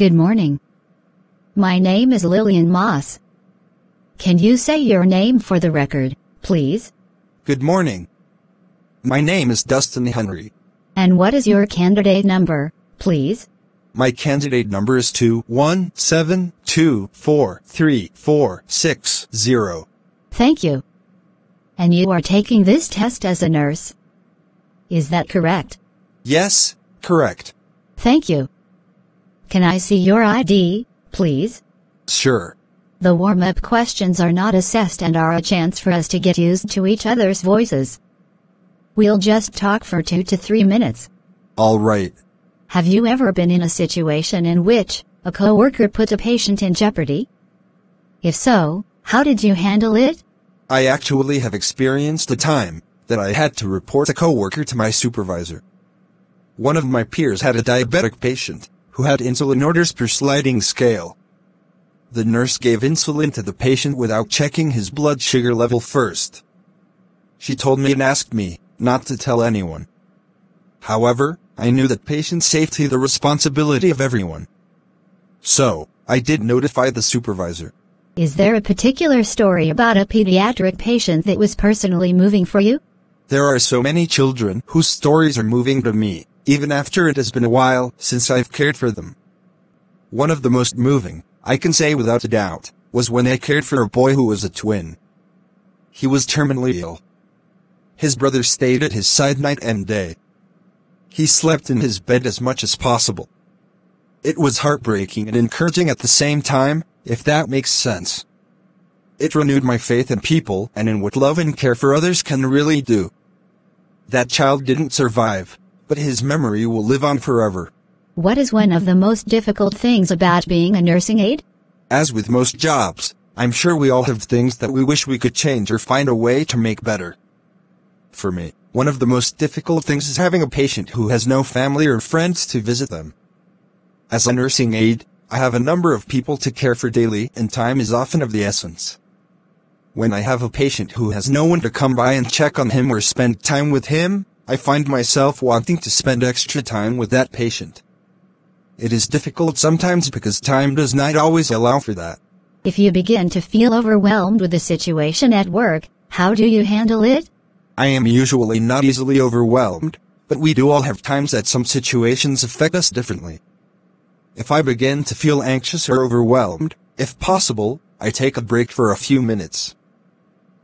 Good morning. My name is Lillian Moss. Can you say your name for the record, please? Good morning. My name is Dustin Henry. And what is your candidate number, please? My candidate number is 2172434460. Thank you. And you are taking this test as a nurse? Is that correct? Yes, correct. Thank you. Can I see your ID, please? Sure. The warm-up questions are not assessed and are a chance for us to get used to each other's voices. We'll just talk for 2 to 3 minutes. All right. Have you ever been in a situation in which a coworker put a patient in jeopardy? If so, how did you handle it? I actually have experienced a time that I had to report a coworker to my supervisor. One of my peers had a diabetic patient who had insulin orders per sliding scale. The nurse gave insulin to the patient without checking his blood sugar level first. She told me and asked me not to tell anyone. However, I knew that patient safety is the responsibility of everyone. So, I did notify the supervisor. Is there a particular story about a pediatric patient that was personally moving for you? There are so many children whose stories are moving to me, even after it has been a while since I've cared for them. One of the most moving, I can say without a doubt, was when I cared for a boy who was a twin. He was terminally ill. His brother stayed at his side night and day. He slept in his bed as much as possible. It was heartbreaking and encouraging at the same time, if that makes sense. It renewed my faith in people and in what love and care for others can really do. That child didn't survive, but his memory will live on forever. What is one of the most difficult things about being a nursing aide? As with most jobs, I'm sure we all have things that we wish we could change or find a way to make better. For me, one of the most difficult things is having a patient who has no family or friends to visit them. As a nursing aide, I have a number of people to care for daily, and time is often of the essence. When I have a patient who has no one to come by and check on him or spend time with him, I find myself wanting to spend extra time with that patient. It is difficult sometimes because time does not always allow for that. If you begin to feel overwhelmed with the situation at work, how do you handle it? I am usually not easily overwhelmed, but we do all have times that some situations affect us differently. If I begin to feel anxious or overwhelmed, if possible, I take a break for a few minutes.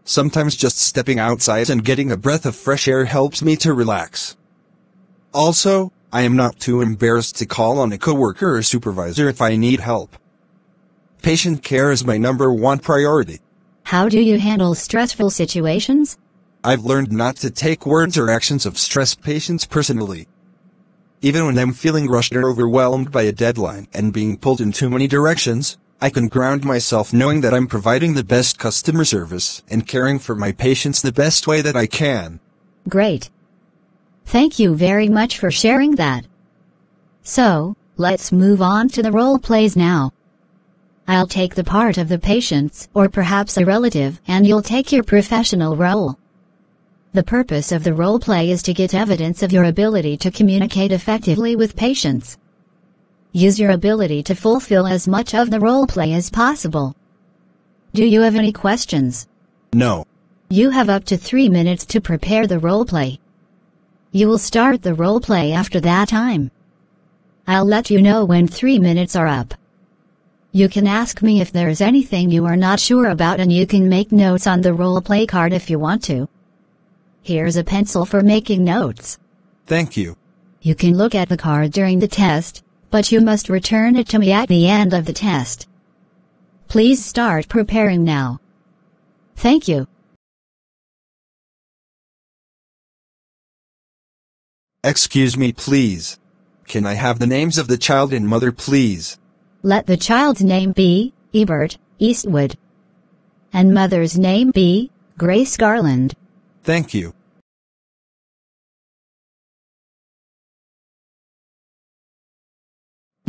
Sometimes just stepping outside and getting a breath of fresh air helps me to relax. Also, I am not too embarrassed to call on a coworker or supervisor if I need help. Patient care is my #1 priority. How do you handle stressful situations? I've learned not to take words or actions of stressed patients personally. Even when I'm feeling rushed or overwhelmed by a deadline and being pulled in too many directions, I can ground myself knowing that I'm providing the best customer service and caring for my patients the best way that I can. Great. Thank you very much for sharing that. So, let's move on to the role plays now. I'll take the part of the patients or perhaps a relative, and you'll take your professional role. The purpose of the role play is to get evidence of your ability to communicate effectively with patients. Use your ability to fulfill as much of the role play as possible. Do you have any questions? No. You have up to 3 minutes to prepare the role play. You will start the role play after that time. I'll let you know when 3 minutes are up. You can ask me if there is anything you are not sure about, and you can make notes on the role play card if you want to. Here's a pencil for making notes. Thank you. You can look at the card during the test, but you must return it to me at the end of the test. Please start preparing now. Thank you. Excuse me, please. Can I have the names of the child and mother, please? Let the child's name be Ebert Eastwood, and mother's name be Grace Garland. Thank you.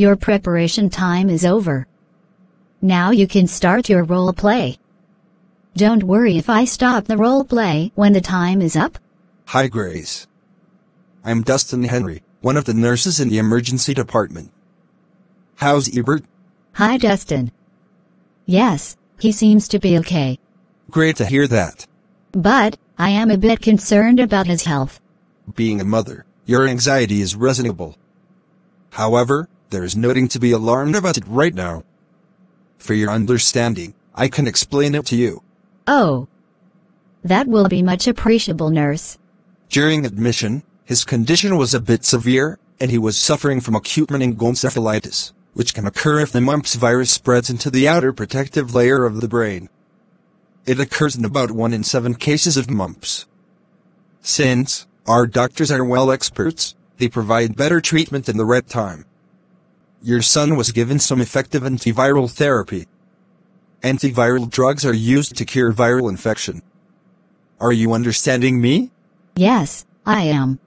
Your preparation time is over. Now you can start your role play. Don't worry if I stop the role play when the time is up. Hi, Grace. I'm Dustin Henry, one of the nurses in the emergency department. How's Ebert? Hi, Dustin. Yes, he seems to be okay. Great to hear that. But I am a bit concerned about his health. Being a mother, your anxiety is reasonable. However, there is nothing to be alarmed about it right now. For your understanding, I can explain it to you. Oh. That will be much appreciable, nurse. During admission, his condition was a bit severe, and he was suffering from acute meningoencephalitis, which can occur if the mumps virus spreads into the outer protective layer of the brain. It occurs in about 1 in 7 cases of mumps. Since our doctors are well experts, they provide better treatment in the right time. Your son was given some effective antiviral therapy. Antiviral drugs are used to cure viral infection. Are you understanding me? Yes, I am.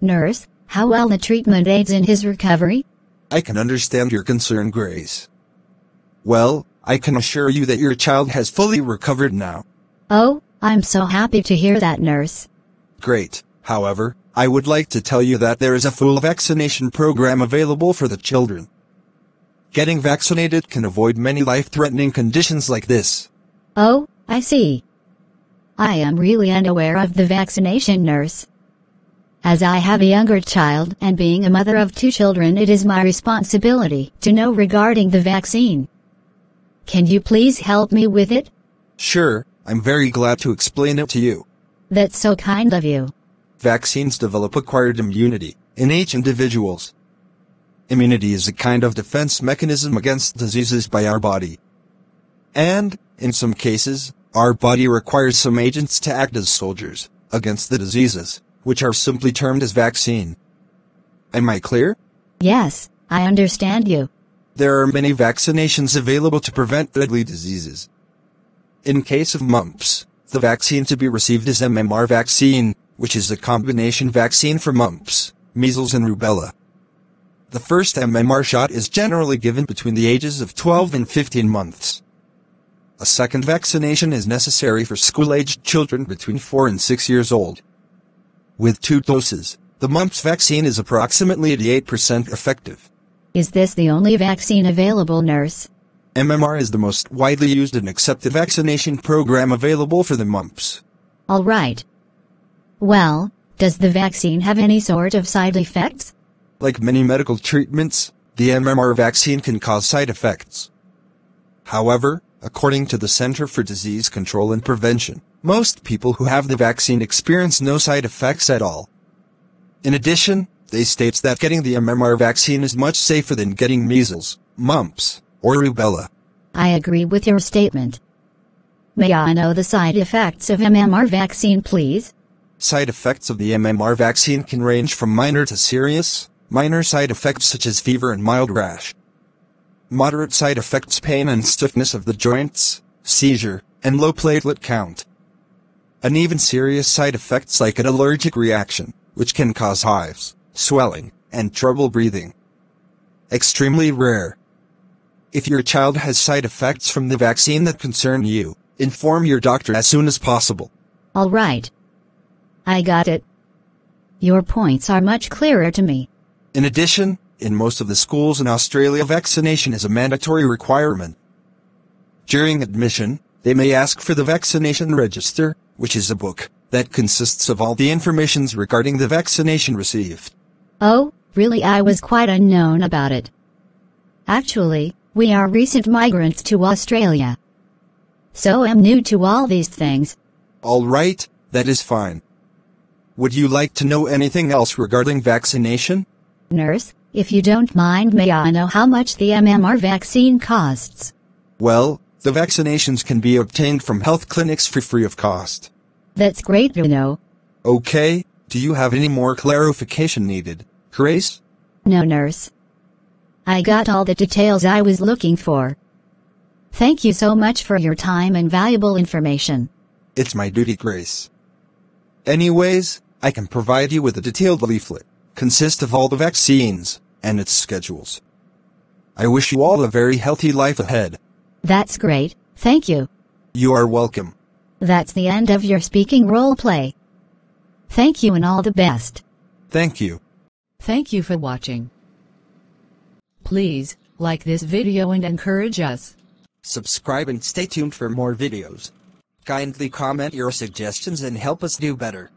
Nurse, how well the treatment aids in his recovery? I can understand your concern, Grace. Well, I can assure you that your child has fully recovered now. Oh, I'm so happy to hear that, nurse. Great. However, I would like to tell you that there is a full vaccination program available for the children. Getting vaccinated can avoid many life-threatening conditions like this. Oh, I see. I am really unaware of the vaccination, nurse. As I have a younger child and being a mother of 2 children, it is my responsibility to know regarding the vaccine. Can you please help me with it? Sure, I'm very glad to explain it to you. That's so kind of you. Vaccines develop acquired immunity in each individuals. Immunity is a kind of defense mechanism against diseases by our body. And, in some cases, our body requires some agents to act as soldiers against the diseases, which are simply termed as vaccine. Am I clear? Yes, I understand you. There are many vaccinations available to prevent deadly diseases. In case of mumps, the vaccine to be received is MMR vaccine, which is a combination vaccine for mumps, measles and rubella. The first MMR shot is generally given between the ages of 12 and 15 months. A second vaccination is necessary for school-aged children between 4 and 6 years old. With 2 doses, the mumps vaccine is approximately 88% effective. Is this the only vaccine available, nurse? MMR is the most widely used and accepted vaccination program available for the mumps. All right. Well, does the vaccine have any sort of side effects? Like many medical treatments, the MMR vaccine can cause side effects. However, according to the Center for Disease Control and Prevention, most people who have the vaccine experience no side effects at all. In addition, they state that getting the MMR vaccine is much safer than getting measles, mumps, or rubella. I agree with your statement. May I know the side effects of MMR vaccine, please? Side effects of the MMR vaccine can range from minor to serious. Minor side effects such as fever and mild rash. Moderate side effects: pain and stiffness of the joints, seizure, and low platelet count. And even serious side effects like an allergic reaction, which can cause hives, swelling, and trouble breathing. Extremely rare. If your child has side effects from the vaccine that concern you, inform your doctor as soon as possible. All right. I got it. Your points are much clearer to me. In addition, in most of the schools in Australia, vaccination is a mandatory requirement. During admission, they may ask for the vaccination register, which is a book that consists of all the information regarding the vaccination received. Oh, really? I was quite unknown about it. Actually, we are recent migrants to Australia, so I'm new to all these things. All right, that is fine. Would you like to know anything else regarding vaccination? Nurse, if you don't mind, may I know how much the MMR vaccine costs? Well, the vaccinations can be obtained from health clinics for free of cost. That's great to know. Okay, do you have any more clarification needed, Grace? No, nurse. I got all the details I was looking for. Thank you so much for your time and valuable information. It's my duty, Grace. Anyways, I can provide you with a detailed leaflet, consists of all the vaccines, and its schedules. I wish you all a very healthy life ahead. That's great, thank you. You are welcome. That's the end of your speaking role play. Thank you and all the best. Thank you. Thank you for watching. Please, like this video and encourage us. Subscribe and stay tuned for more videos. Kindly comment your suggestions and help us do better.